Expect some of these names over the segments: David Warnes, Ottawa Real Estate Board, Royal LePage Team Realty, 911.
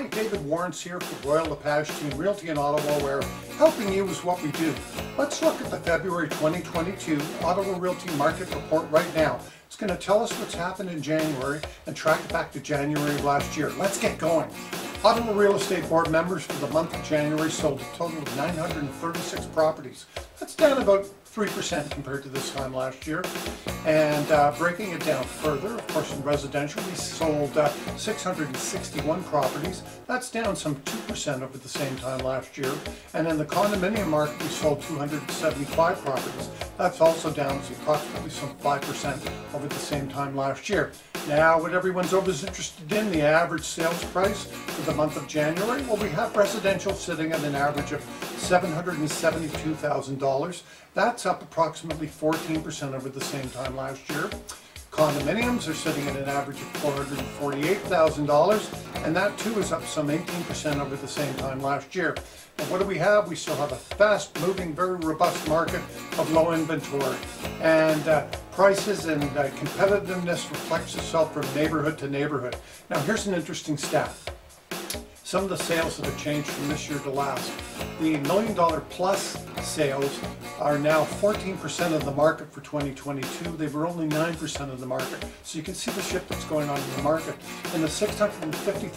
Hi, David Warnes here for Royal LePage Team Realty in Ottawa, where helping you is what we do. Let's look at the February 2022 Ottawa Realty Market Report right now. It's going to tell us what's happened in January and track it back to January of last year. Let's get going. Ottawa Real Estate Board members for the month of January sold a total of 936 properties. That's down about 3% compared to this time last year. And breaking it down further, of course, in residential, we sold 661 properties. That's down some 2% over the same time last year. And in the condominium market, we sold 275 properties. That's also down to approximately some 5% over the same time last year. Now, what everyone's always interested in, the average sales price for the month of January. Well, we have residential sitting at an average of $772,000. That's up approximately 14% over the same time last year. Condominiums are sitting at an average of $448,000, and that too is up some 18% over the same time last year. And what do we have? We still have a fast-moving, very robust market of low inventory. And prices and competitiveness reflects itself from neighborhood to neighborhood. Now here's an interesting stat. Some of the sales that have changed from this year to last. The $1 million plus sales are now 14% of the market for 2022. They were only 9% of the market. So you can see the shift that's going on in the market. In the $650,000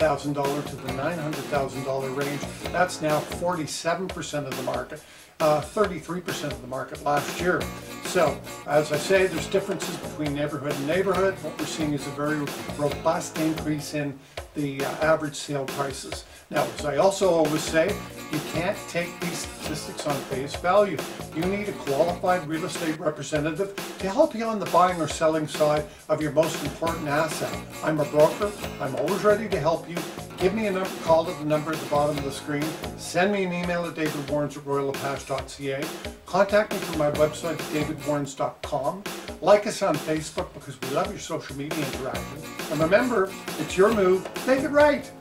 to the $900,000 range, that's now 47% of the market, 33% of the market last year. So, as I say, there's differences between neighborhood and neighborhood. What we're seeing is a very robust increase in the average sale prices. Now, as I also always say, you can't take these statistics on face value. You need a qualified real estate representative to help you on the buying or selling side of your most important asset. I'm a broker. I'm always ready to help you. Give me a number, call at the number at the bottom of the screen. Send me an email at davidwarnes@royallepage.ca. Contact me through my website at davidwarnes.com. Like us on Facebook because we love your social media interaction. And remember, it's your move. Make it right.